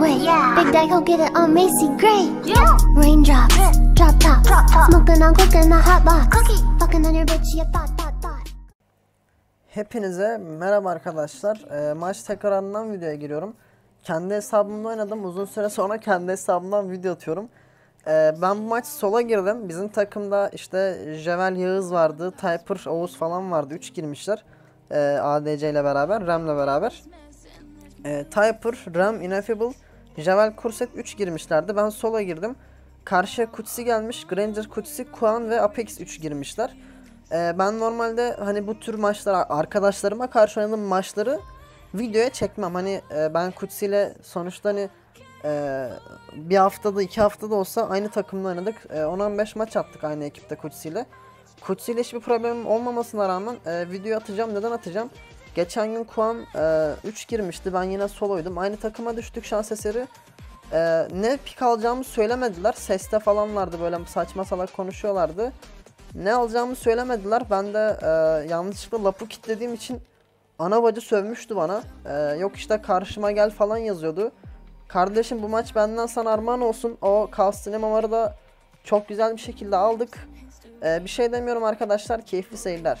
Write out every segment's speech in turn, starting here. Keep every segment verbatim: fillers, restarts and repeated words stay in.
away. Yeah. Big Dago get it on Macy Gray. Yeah. Raindrops, yeah. Drop top, drop top. Smoking on cooking a hot box. Cookie. Fucking on your bitch, you thought thought thought. Hepinize merhaba arkadaşlar. Ee, maç tekrarından videoya giriyorum. Kendi hesabımda oynadım. Uzun süre sonra kendi hesabımdan video atıyorum. Ee, ben bu maç sola girdim. Bizim takımda işte Javel, Yığız vardı. Typer, Oğuz falan vardı. üç girmişler. Ee, A D C ile beraber, Ram ile beraber. Ee, Typer, Ram, Ineffable, Javel, Kurset üç girmişlerdi. Ben sola girdim. Karşıya Kutsi gelmiş. Granger, Kutsi, Kuan ve Apex üç girmişler. Ee, ben normalde hani bu tür maçlar, arkadaşlarıma karşı oynadığım maçları videoya çekmem. Hani e, ben Kutsi ile sonuçta hani e, bir haftada iki haftada olsa aynı takımla oynadık. E, on on beş maç attık aynı ekipte Kutsi ile. Kutsi ile hiçbir problemim olmamasına rağmen e, video atacağım. Neden atacağım? Geçen gün Kuan üç e, girmişti. Ben yine soloydum. Aynı takıma düştük şans eseri. E, ne pik alacağımı söylemediler. Seste falan vardı, böyle saçma salak konuşuyorlardı. Ne alacağımı söylemediler. Ben de e, yanlışlıkla Lapu kilitlediğim için ana bacı sövmüştü bana. Ee, yok işte karşıma gel falan yazıyordu. Kardeşim, bu maç benden sana armağan olsun. O Kastine Mamar'ı da çok güzel bir şekilde aldık. Ee, bir şey demiyorum arkadaşlar. Keyifli seyirler.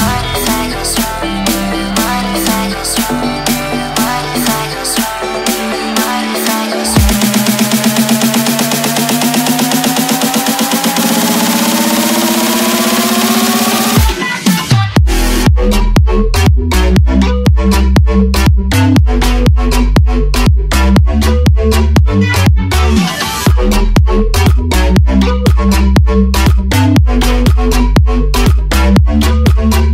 What if I go stronger? What if I go stronger? We'll be right back.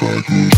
yes I do.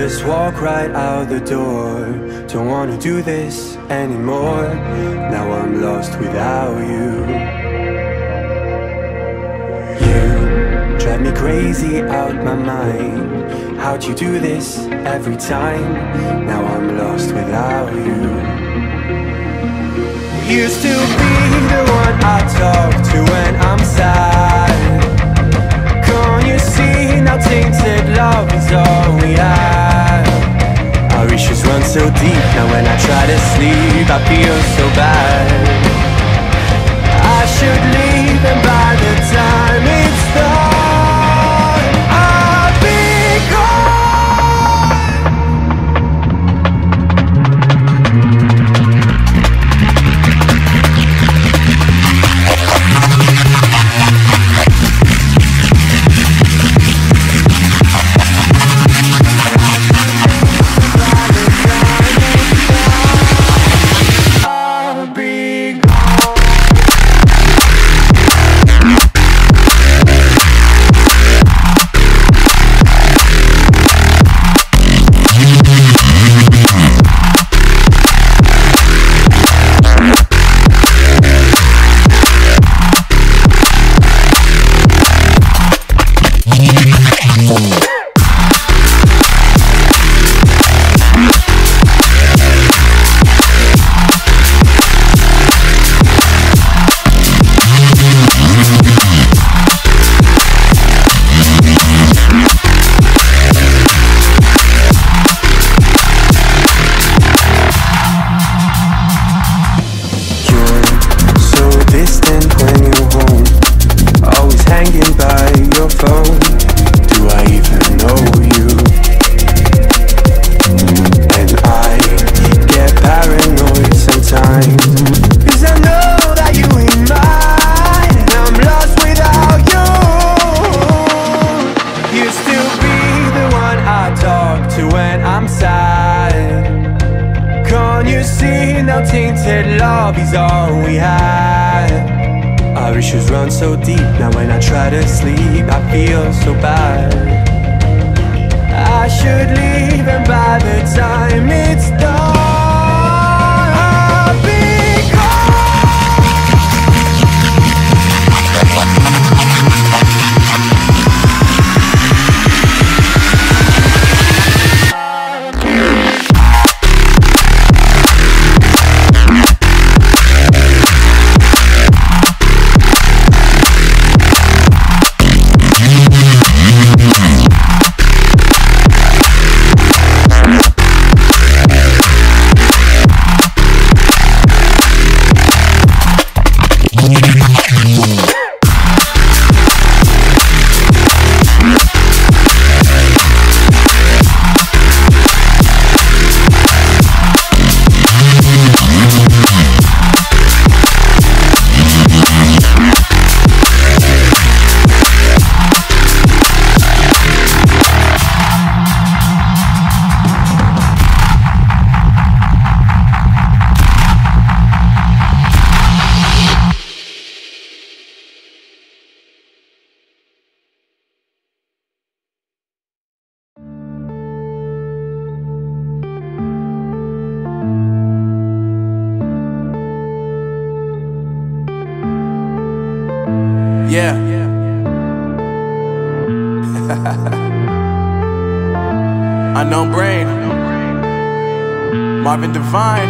Just walk right out the door. Don't wanna do this anymore. Now I'm lost without you. You drive me crazy out my mind. How'd you do this every time? Now I'm lost without you. Used to be the one I talk to when I'm sad. Can't you see now tainted love is all we have? Our issues run so deep, now when I try to sleep I feel so bad. I should leave, and by the time it's done, I'll be gone. I'll be gone. Marvin Divine.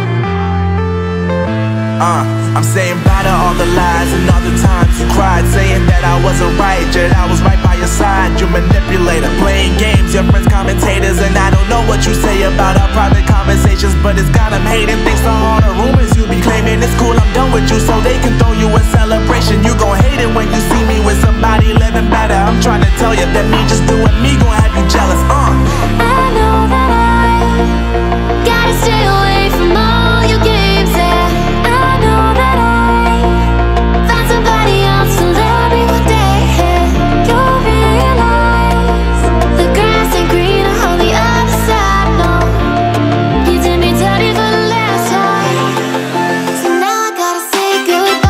Uh, I'm saying bye to all the lies and all the times you cried, saying that I wasn't right, yet I was right by your side. You manipulator, playing games, your friends commentators, and I don't know what you say about our private conversations, but it's got them hating thanks to all the rumors you be claiming. It's cool, I'm done with you, so they can throw you a celebration. You gon' hate it when you see me with somebody living better. I'm trying to tell you that me just doing me gon' have you jealous. Uh, I know that I gotta stay away from all your games, and I know that I find somebody else to love me one day. You'll realize the grass ain't greener on the other side, no. You did me dirty for the last time, so now I gotta say goodbye.